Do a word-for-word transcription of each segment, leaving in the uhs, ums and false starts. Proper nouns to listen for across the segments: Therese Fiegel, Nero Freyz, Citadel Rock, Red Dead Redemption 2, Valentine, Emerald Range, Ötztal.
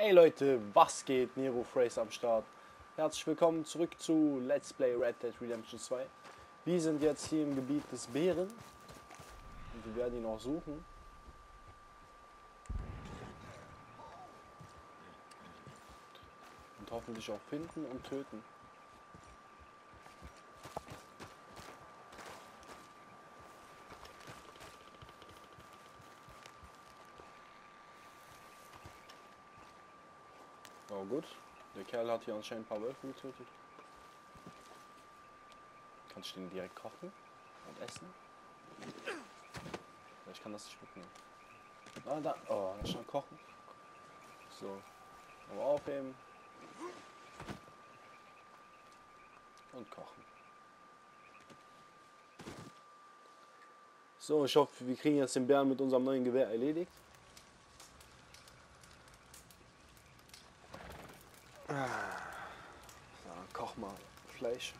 Hey Leute, was geht? Nero Freyz am Start. Herzlich willkommen zurück zu Let's Play Red Dead Redemption zwei. Wir sind jetzt hier im Gebiet des Bären. Und wir werden ihn auch suchen. Und hoffentlich auch finden und töten. Oh gut, der Kerl hat hier anscheinend ein paar Wölfe getötet. Kann ich den direkt kochen und essen? Ich kann das nicht mitnehmen. Ah, da, oh, da stand kochen. So, aber aufheben. Und kochen. So, ich hoffe, wir kriegen jetzt den Bären mit unserem neuen Gewehr erledigt. So, koch mal Fleisch.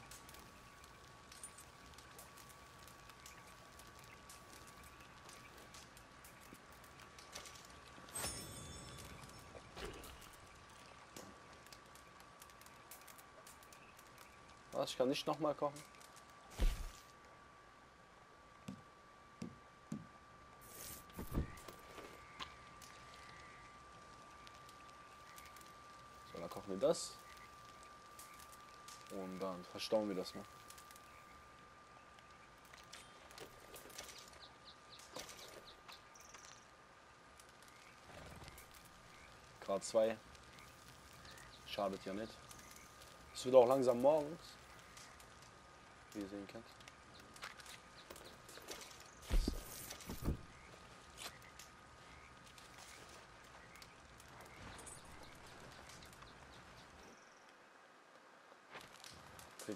Was? Ich kann nicht nochmal kochen. Kochen wir das und dann verstauen wir das mal. Grad zwei schadet ja nicht. Es wird auch langsam morgens, wie ihr sehen könnt.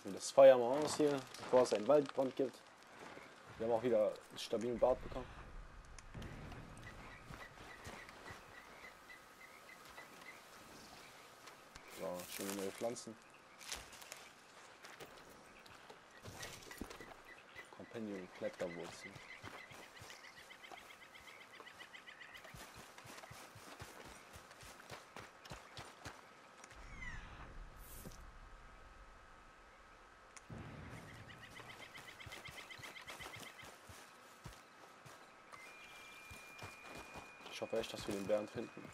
Das Feuer mal aus hier, bevor es einen Waldbrand gibt. Wir haben auch wieder einen stabilen Bart bekommen. So, schöne neue Pflanzen. Companion Kletterwurzeln. Ich hoffe echt, dass wir den Bären finden.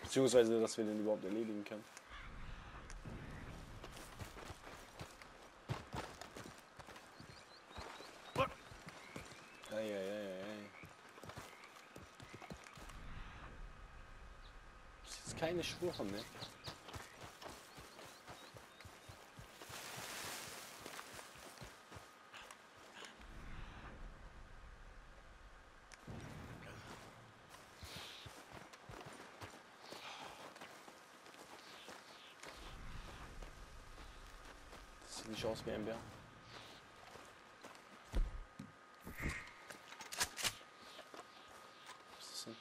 Beziehungsweise, dass wir den überhaupt erledigen können. Ei, ei, ei, ei. Das ist jetzt keine Spur von mir. Sieht nicht aus wie ein Bär. Was ist das denn?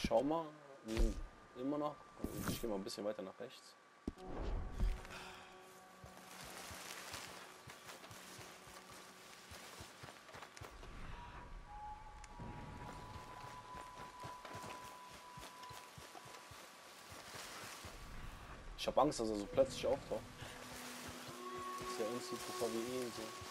Schau mal, wir sind immer noch. Ich gehe mal ein bisschen weiter nach rechts. Ich habe Angst, dass er so plötzlich auftaucht. Dass er uns sieht, bevor wir ihn sehen.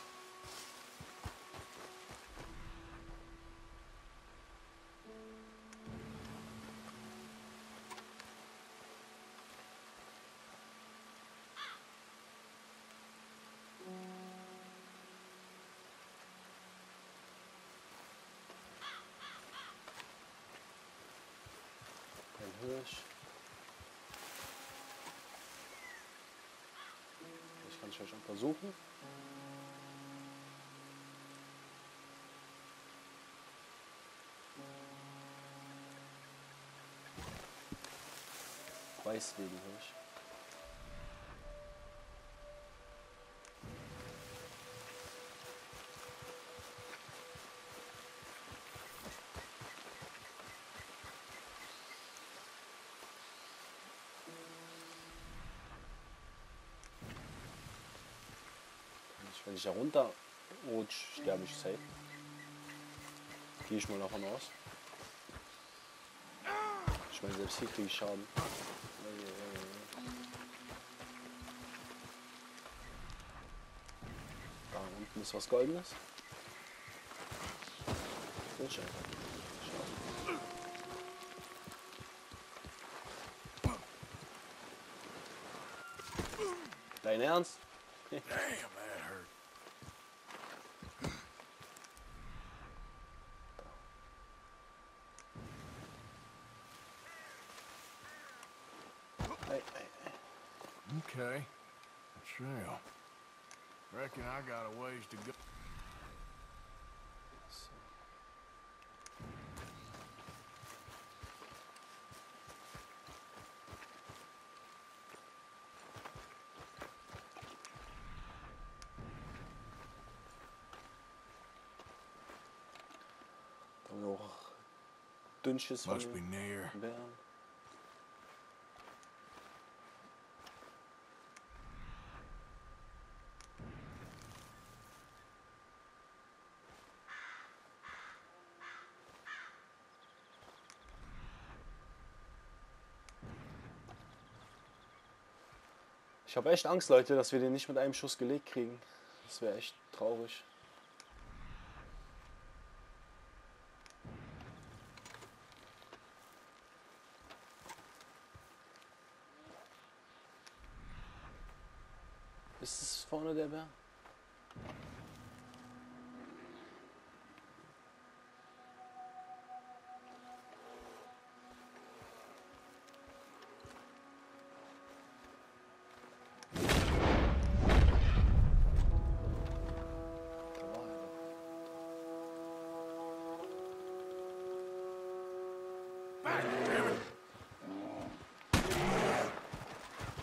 Hirsch. Ich kann es ja schon versuchen. Weißwegenhirsch. Wenn ich da runter rutsch, sterbe ich safe. Gehe ich mal davon aus. Ich meine, selbst hier kriege ich Schaden. Da unten ist was Goldenes. Nicht schade. Dein Ernst? Damn, that hurt. Hey, hey, hey. Okay. A trail. Reckon I got a ways to go. Must be near. Bern. Ich habe echt Angst, Leute, dass wir den nicht mit einem Schuss gelegt kriegen. Das wäre echt traurig. Vorne der Bär.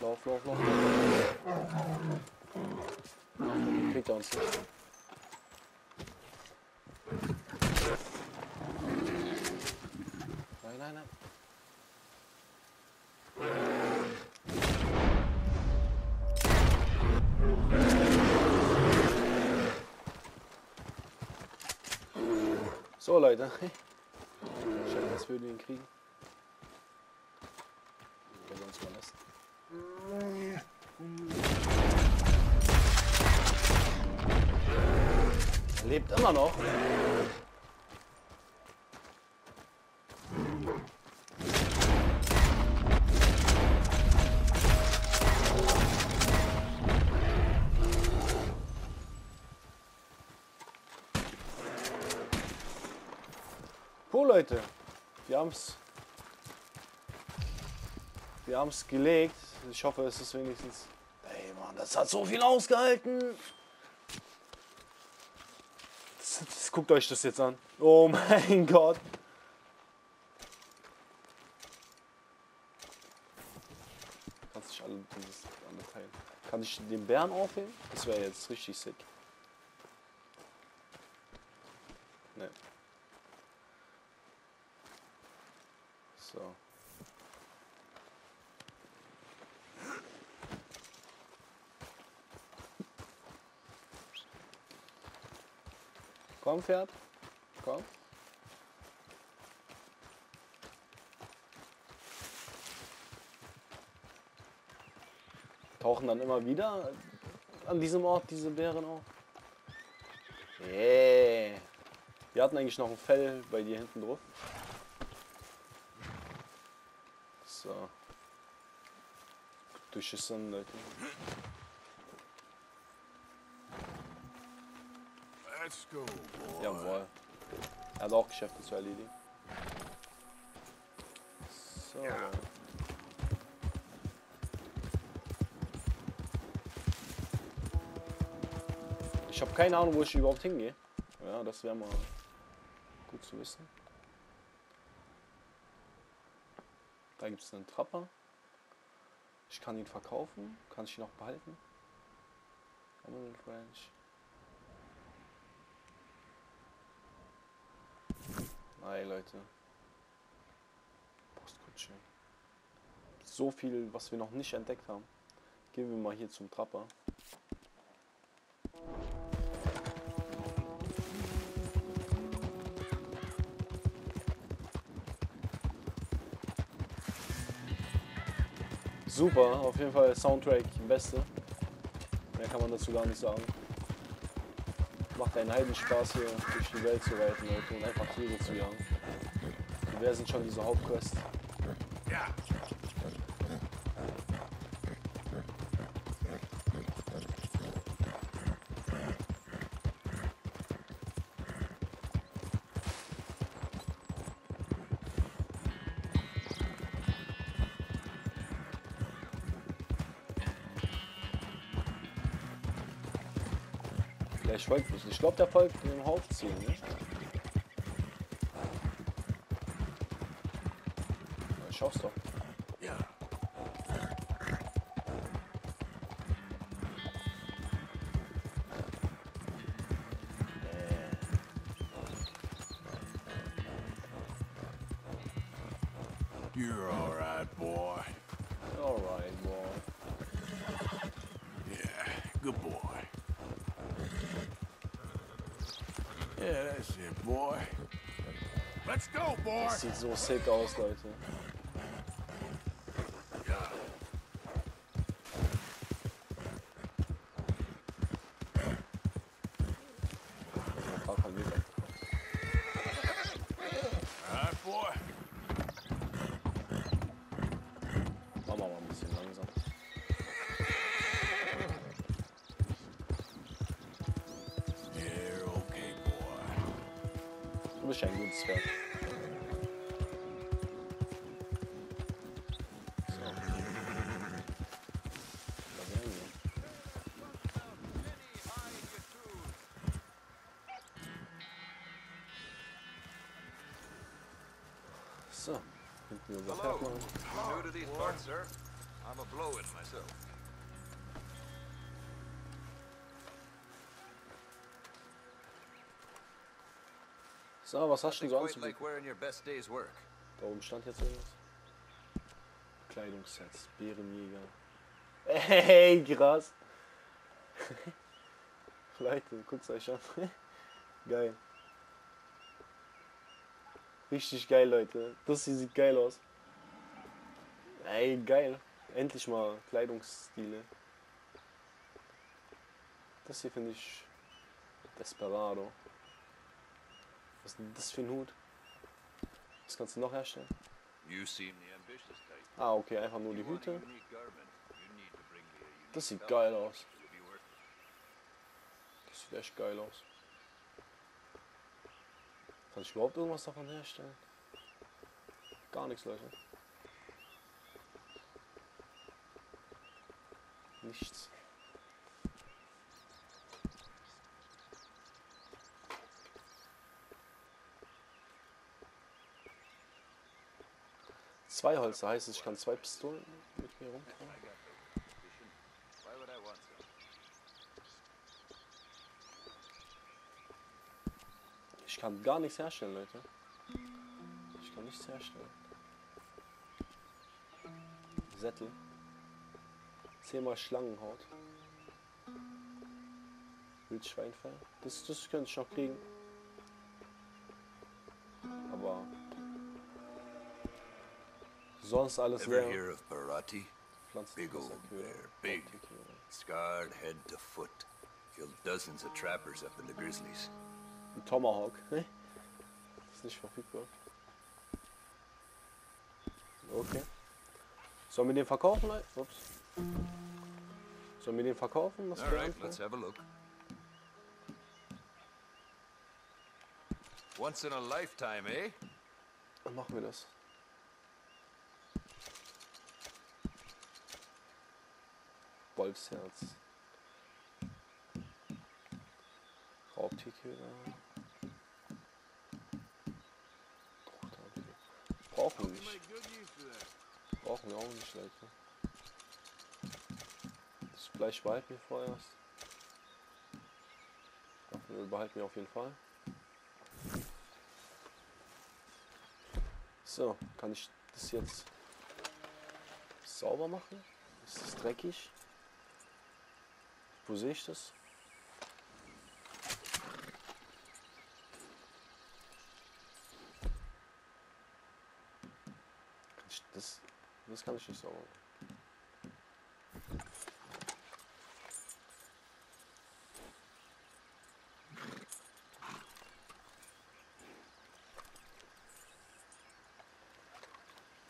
Lauf, lauf, lauf. Kriegt er uns nicht. Nein, nein, nein. So, Leute. Ich hoffe, das würden wir ihn kriegen. Wenn wir uns mal lassen. Lebt immer noch. Cool, Leute. Wir haben's. Wir haben's gelegt. Ich hoffe, es ist wenigstens. Ey, Mann, das hat so viel ausgehalten. Guckt euch das jetzt an. Oh mein Gott. Kannst du nicht alle dieses andere teilen? Kann ich den Bären aufheben? Das wäre jetzt richtig sick. Ne. So. Komm, Pferd. Komm. Tauchen dann immer wieder an diesem Ort diese Bären auf. Yeah. Wir hatten eigentlich noch ein Fell bei dir hinten drauf. So. Durchschissen, Leute. Jawohl. Er hat auch Geschäfte zu erledigen. So. Ich habe keine Ahnung, wo ich überhaupt hingehe. Ja, das wäre mal gut zu wissen. Da gibt es einen Trapper. Ich kann ihn verkaufen. Kann ich ihn auch behalten? Emerald Range. Nein, Leute. Postkutsche. So viel, was wir noch nicht entdeckt haben. Gehen wir mal hier zum Trapper. Super, auf jeden Fall Soundtrack, beste. Mehr kann man dazu gar nicht sagen. Macht einen heiden Spaß, hier durch die Welt zu reiten, Leute, und einfach Tiere zu jagen. Und wer sind schon diese Hauptquests? Ja. Ich folge nicht. Ich glaube, der folgt dem Hauptziel, ne? Ich schaff's doch. Ja. You're alright, boy. Alright, boy. Yeah, good boy. Yeah, that's it, boy. Let's go, boy. Das sieht so sick aus, Leute. So, hinten unser Partner. So, was hast du so anzubieten? Da oben stand jetzt irgendwas. Kleidungssets, Bärenjäger. Hey, krass! Leute, guckt's euch an. Geil. Richtig geil, Leute. Das hier sieht geil aus. Ey, geil. Endlich mal Kleidungsstile. Das hier finde ich Desperado. Was ist denn das für ein Hut? Was kannst du noch herstellen? Ah, okay, einfach nur die Hüte. Das sieht geil aus. Das sieht echt geil aus. Kann ich überhaupt irgendwas davon herstellen? Gar nichts, Leute. Nichts. Zwei Holzer heißt es, ich kann zwei Pistolen mit mir rumtragen. Ich kann gar nichts herstellen, Leute. Ich kann nichts herstellen. Sättel. Zehnmal Schlangenhaut. Wildschweinfell. Das, das könnte ich noch kriegen. Aber sonst alles wäre. Pflanzenfresser, Köder. Scarred head to foot. Killed dozens of trappers up in the Grizzlies. Ein Tomahawk, ne? Ist nicht verfügbar. Okay. Sollen wir den verkaufen, Leute? Ups. Sollen wir den verkaufen? Was right, let's have a look. Once in a lifetime, eh? Dann machen wir das. Wolfsherz. Raubtierköder. Brauchen wir nicht. Brauchen wir auch nicht, Leute. Das Fleisch behalten wir vorerst. Waffenöl behalten wir auf jeden Fall. So, kann ich das jetzt sauber machen? Ist das dreckig? Wo sehe ich das? das kann ich nicht sagen.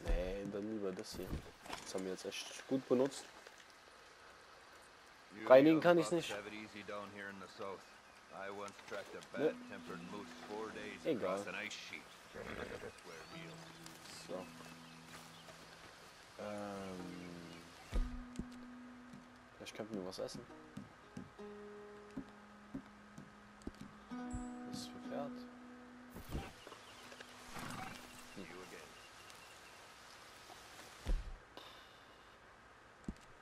Nee, dann lieber das hier. Das haben wir jetzt echt gut benutzt. Reinigen kann ich es nicht. Ne. Egal. So. Ähm. Vielleicht könnten wir was essen. Das ist für Pferd. Hm.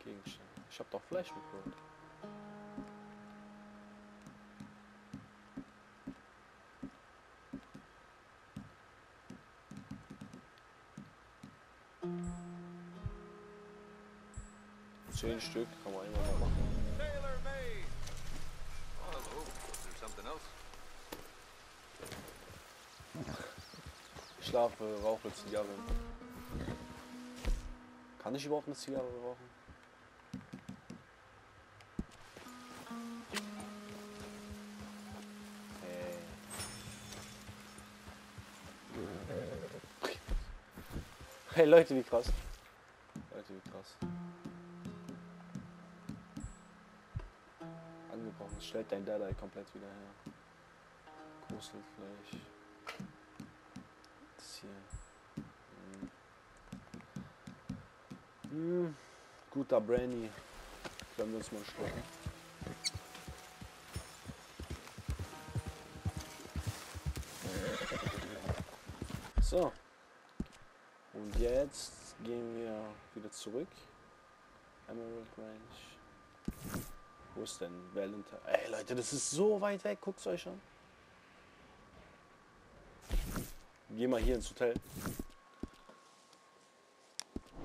Gegenstände. Ich hab doch Fleisch mitgeholt. Zehn Stück kann man immer mal machen. Ich schlafe, rauche Zigarre. Kann ich überhaupt eine Zigarre rauchen? Hey. Hey Leute, wie krass. Leute, wie krass. Stellt dein Dadai komplett wieder her. Gruselfleisch. Das hier. Hm. Hm. Guter Brandy. Können wir uns mal schlucken. So. Und jetzt gehen wir wieder zurück. Emerald Range. Wo ist denn Valentine? Ey Leute, das ist so weit weg. Guckt es euch an. Geh mal hier ins Hotel.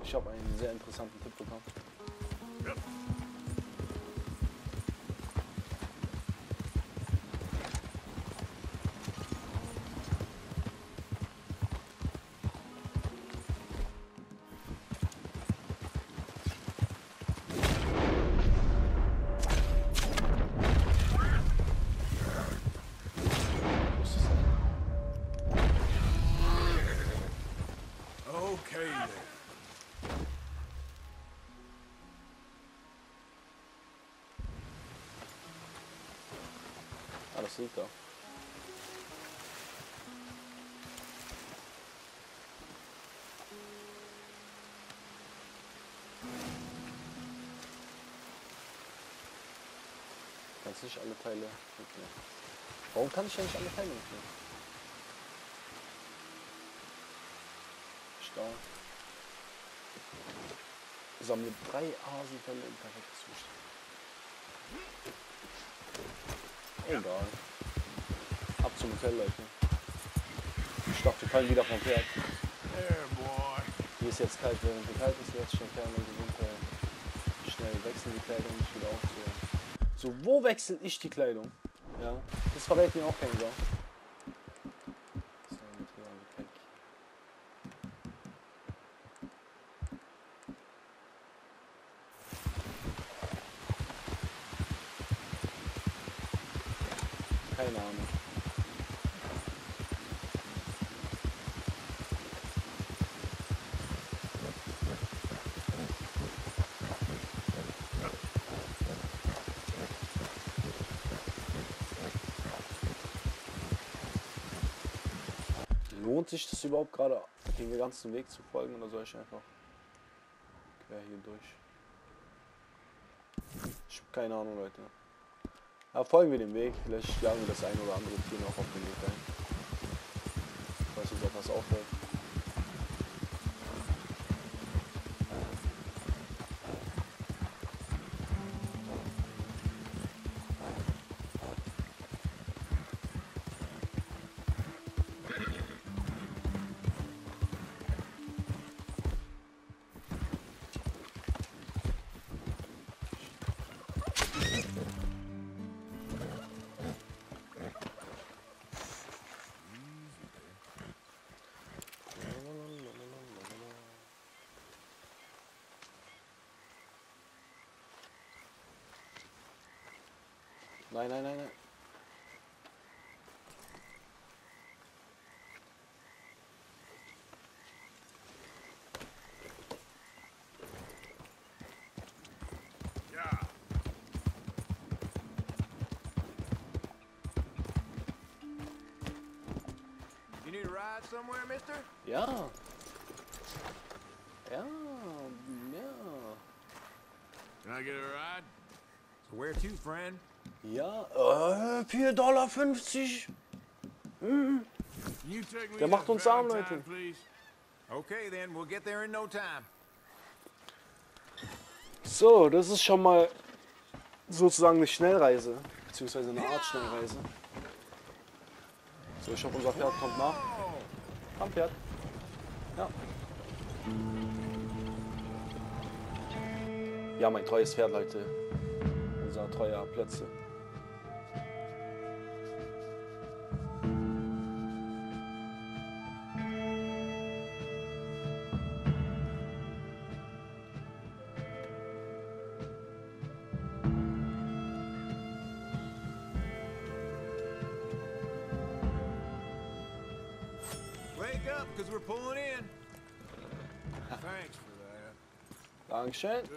Ich habe einen sehr interessanten Tipp bekommen. Ja. Super. Kannst nicht alle Teile mitnehmen. Warum kann ich ja nicht alle Teile mitnehmen? Stau. Sammle drei Hasenfälle im perfekten Zustand. Egal. Ab zum Hotel, Leute. Ich dachte, wir fallen wieder vom Pferd. Hier ist jetzt kalt, während es kalt ist, jetzt schon Ferne und Winter. Schnell wechseln die Kleidung, nicht wieder aufzuhören. So, wo wechsle ich die Kleidung? Ja, das verrät mir auch keiner. So, mit hier haben wir weg. Keine Ahnung. Lohnt sich das überhaupt gerade, den ganzen Weg zu folgen, oder soll ich einfach quer hier durch? Ich hab keine Ahnung, Leute. Ja, folgen wir dem Weg, vielleicht schlagen wir das ein oder andere Tier noch auf den Weg ein. Falls uns etwas auffällt. Nein, nein, nein, nein. Somewhere, mister? Ja. Ja, ja. Can I get a ride? So where to, friend? Ja, äh, vier Dollar fünfzig. Mhm. Der macht uns arm, Leute. Okay, then we'll get there in no time. So, das ist schon mal sozusagen eine Schnellreise, beziehungsweise eine Art Schnellreise. So, ich hoffe, unser Pferd kommt nach. Am Pferd. Ja. Ja, mein treues Pferd, Leute. Unser treuer Plätze. Dankeschön. So.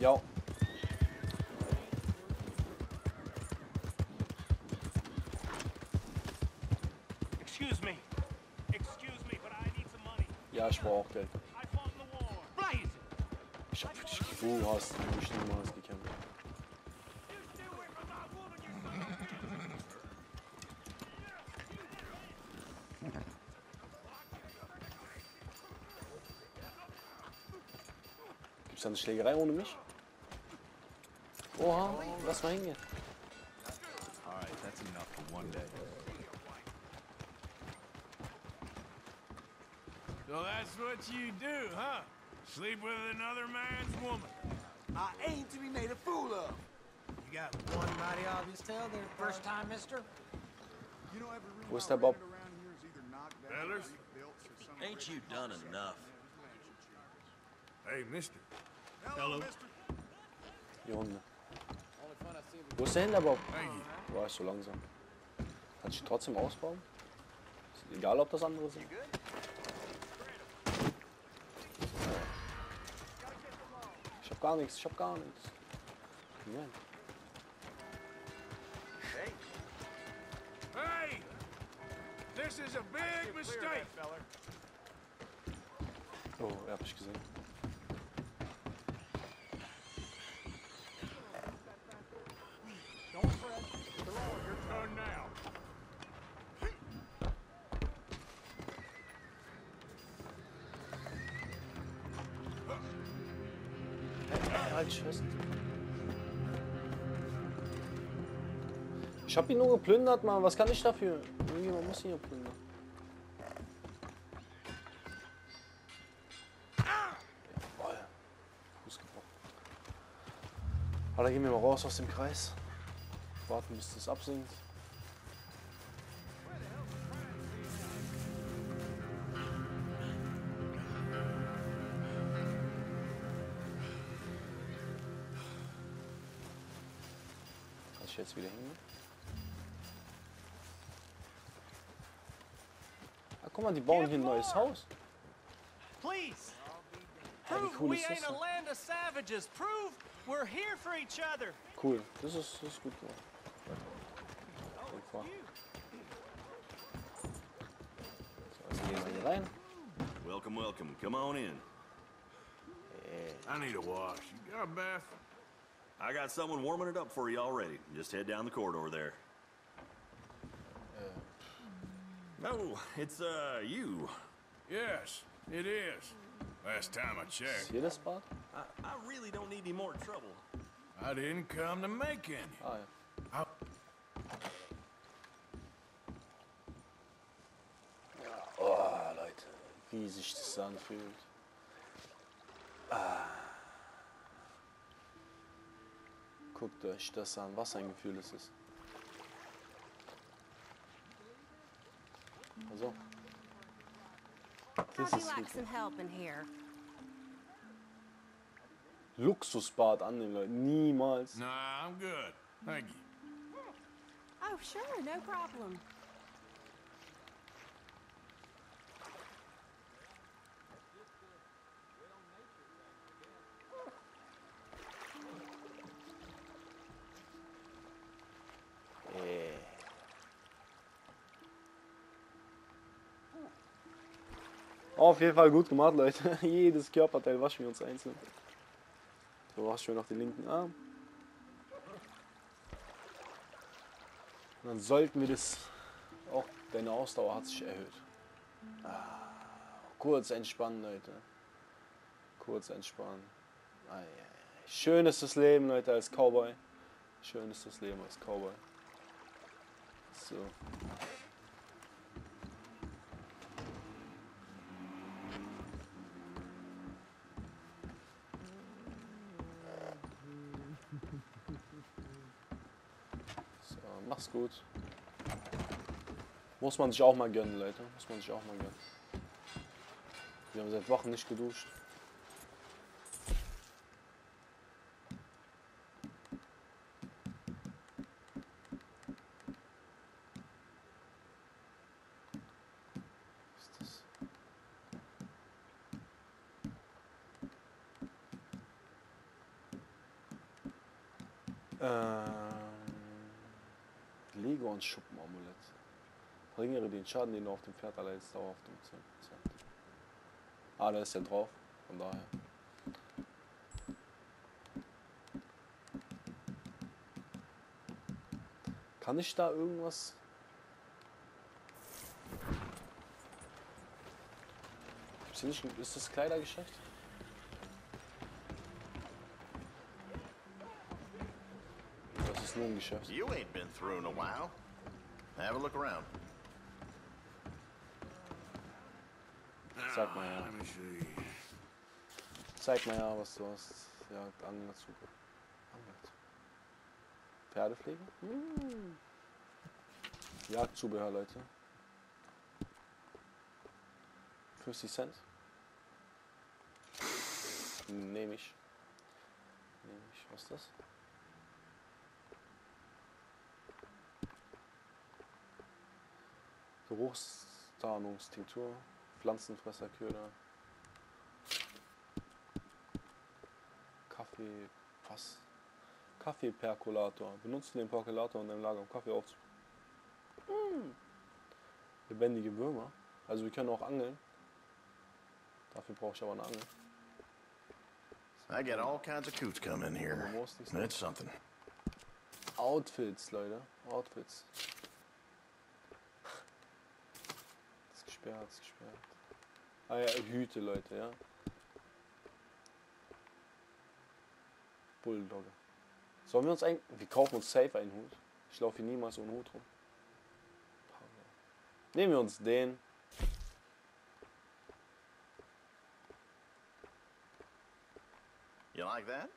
Ja. Excuse me. Excuse me, but I need some money. Ja, ich brauche Geld. Ich hab dich gewogen, du hast mich niemals gekämpft. Eine Schlägerei ohne mich? Oha, lass mal hingehen. So that's what you do, huh? Sleep with another man's woman. I ain't to be made a fool of. You got one mighty obvious tell there first time, mister. You know every room around here is either knocked down or built or something. Ain't you done enough? Hey, mister. Hallo. Junge. Wo ist der Hinterbaum? Boah, ist so langsam. Kannst du ihn trotzdem ausbauen? Ist egal, ob das andere sind. Ich hab gar nichts, ich hab gar nichts. Nein. Hey! This is a big mistake! Oh, er hat mich gesehen. Ich hab ihn nur geplündert, Mann. Was kann ich dafür? Irgendjemand muss ihn ja plündern. Jawoll. Fuß gebrochen. Alter, gehen wir mal raus aus dem Kreis. Warten, bis das absinkt. Jetzt wieder hin. Ah, guck mal, die bauen hier ein neues Haus. Please. Ja, wie cool ist das denn? Cool, das ist, das ist gut geworden. So, also gehen wir hier rein. Welcome, welcome. Come on in. I need a wash. You got a bath? I got someone warming it up for you already. Just head down the corridor there. Uh, oh, it's uh you. Yes, it is. Last time I checked. See this spot? I, I really don't need any more trouble. I didn't come to make any. Oh, yeah. I... oh Leute, wie sich das anfühlt. Ah. Guckt euch das an, was ein Gefühl es ist. Also. This is Luxusbad an den Leuten. Niemals. Nah, I'm good. Thank you. Oh, sure, no problem. Auf jeden Fall gut gemacht, Leute. Jedes Körperteil waschen wir uns einzeln. So waschen wir noch den linken Arm. Und dann sollten wir das... Auch deine Ausdauer hat sich erhöht. Ah, kurz entspannen, Leute. Kurz entspannen. Ah, ja. Schön ist das Leben, Leute, als Cowboy. Schön ist das Leben als Cowboy. So. Mach's gut. Muss man sich auch mal gönnen, Leute. Muss man sich auch mal gönnen. Wir haben seit Wochen nicht geduscht. Was ist das? Äh. Lego und Schuppenamulett. Verringere den Schaden, den du auf dem Pferd erleidest, dauerhaft um zehn Prozent. Ah, da ist ja drauf. Von daher. Kann ich da irgendwas? Ist das, nicht, ist das Kleidergeschäft? You ain't been through in a while. Have a look around. Zeig mal her. Zeig mal her, was du hast. Ja, Anglerzug. Pferdepflege? Mm. Jagdzubehör, Leute. fünfzig Cent. Nehme ich. Nehme ich. Was ist das? Geruchstarnungstinktur, Pflanzenfresserköder, Kaffee, was? Kaffeeperkulator. Benutze den Perkulator in deinem Lager, um Kaffee aufzu... Mm. Lebendige Würmer. Also wir können auch angeln. Dafür brauche ich aber eine Angel. I get all kinds of coots coming in here. That's something. Outfits, Leute. Outfits. Gesperrt, gesperrt. Ah ja, Hüte, Leute, ja. Bulldogge. Sollen wir uns ein... Wir kaufen uns safe einen Hut. Ich laufe hier niemals ohne Hut rum. Nehmen wir uns den. You like that?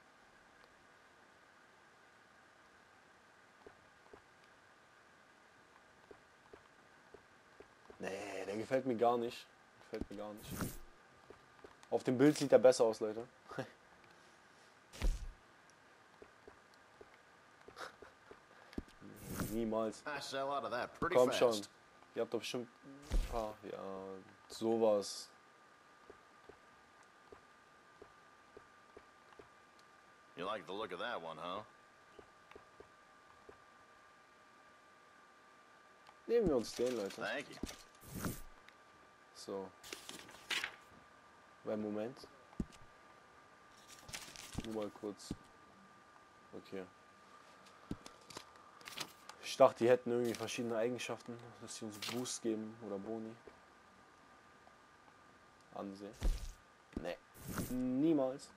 Nee, der gefällt mir gar nicht. Gefällt mir gar nicht. Auf dem Bild sieht er besser aus, Leute. Niemals. Komm schon. Ihr habt doch bestimmt ein paar. Ja, sowas. You like the look of that one, huh? Nehmen wir uns den, Leute. Thank you. So. Beim Moment. Nur mal kurz. Okay. Ich dachte, die hätten irgendwie verschiedene Eigenschaften, dass sie uns Boost geben oder Boni. Ansehen. Nee. Niemals.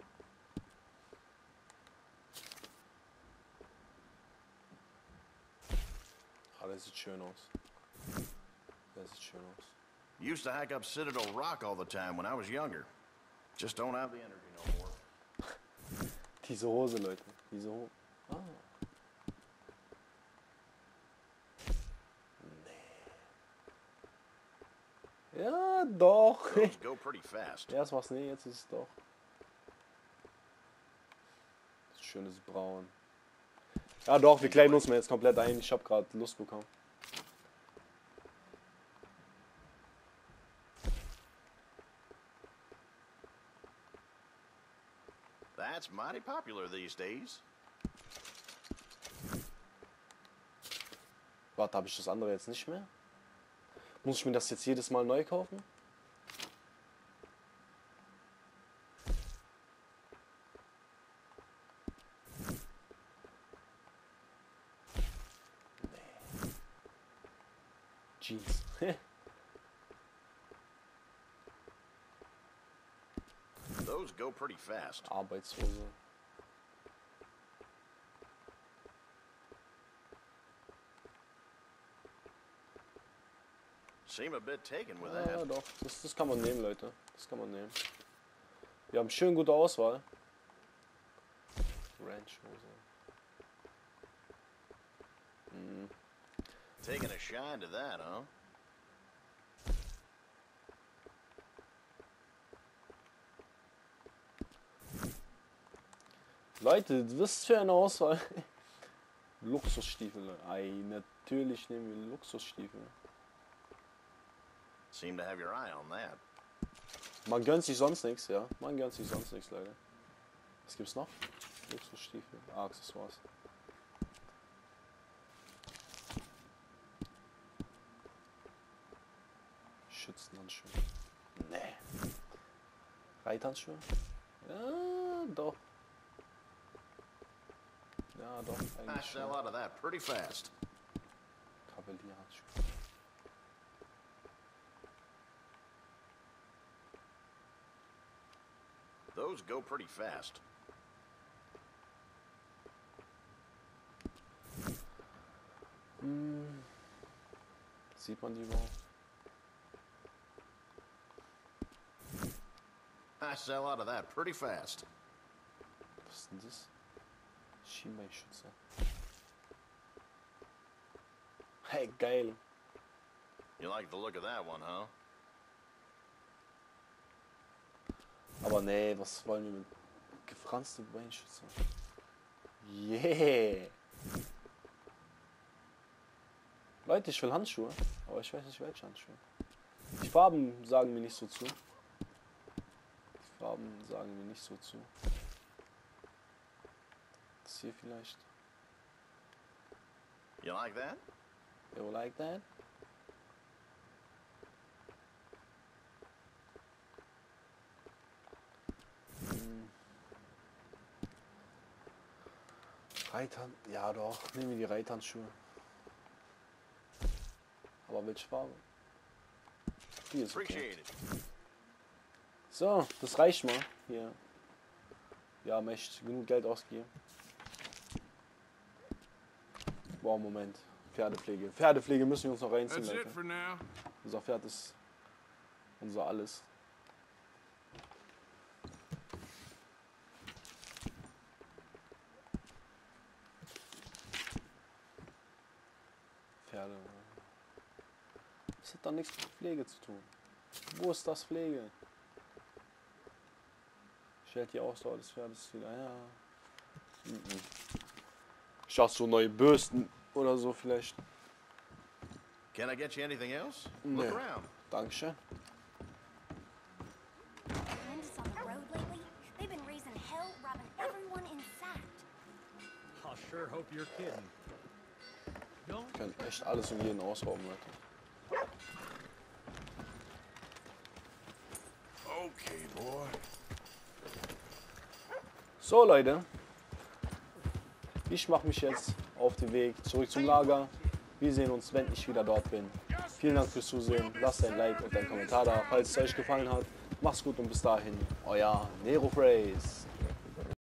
Ah, das sieht schön aus. Das sieht schön aus. Used to hike up Citadel Rock all the time when I was younger. Just don't have the energy no more. Diese Hose, Leute. Diese Hose. Ah. Nee. Ja, doch. Go pretty fast. Erst was nee, jetzt ist es doch. schönes Braun. Ja doch, wir claimen uns mir jetzt komplett ein. Ich hab gerade Lust bekommen. That's mighty popular these days. Warte, habe ich das andere jetzt nicht mehr? Muss ich mir das jetzt jedes Mal neu kaufen? Jeans. Those go pretty fast. Arbeitshose. Seem a bit taken with that. Ja, doch, das, das kann man nehmen, Leute. Das kann man nehmen. Wir haben schön gute Auswahl. Ranchhose. Mm. Taking a shine to that, huh? Leute, was für eine Auswahl. Luxusstiefel. Ei, natürlich nehmen wir Luxusstiefel. Seem to have your eye on that. Man gönnt sich sonst nichts, ja. Man gönnt sich sonst nichts, Leute. Was gibt's noch? Luxusstiefel. Ah, Accessoires. Schützenhandschuhe. Nee. Reithandschuhe? Ja, doch. Ja, doch. I sell out of that pretty fast. Kavalierhandschuhe. Those go pretty fast. Hm. Sieht man die überhaupt? I sell out of that pretty fast. Was ist denn das? Schienbeinschützer. Hey, geil. You like the look of that one, huh? Aber nee, was wollen wir mit gefransten Beinschützen? Yeah! Leute, ich will Handschuhe, aber ich weiß nicht welche Handschuhe. Die Farben sagen mir nicht so zu. Die Farben sagen mir nicht so zu. Das hier vielleicht. You like that? You like that? Reithand... Ja doch, nehmen wir die Reithandschuhe. Aber welche Farbe? Die ist okay. So, das reicht mal. Hier. Wir haben echt genug Geld ausgegeben. Wow, Moment. Pferdepflege. Pferdepflege müssen wir uns noch reinziehen, Leute. Unser Pferd ist unser Alles. Das hat doch nichts mit Pflege zu tun. Wo ist das Pflege? Stellt die Ausdauer des Pferdes wieder her. Ja. Mm-mm. Ich dachte so neue Bürsten oder so vielleicht. Can I get you anything else? Nee. Look around. Dankeschön. Ihr könnt echt alles um jeden ausrauben, Leute. Okay, boy. So, Leute. Ich mache mich jetzt auf den Weg zurück zum Lager. Wir sehen uns, wenn ich wieder dort bin. Vielen Dank fürs Zusehen. Lasst ein Like und einen Kommentar da, falls es euch gefallen hat. Macht's gut und bis dahin. Euer Nero Freyz.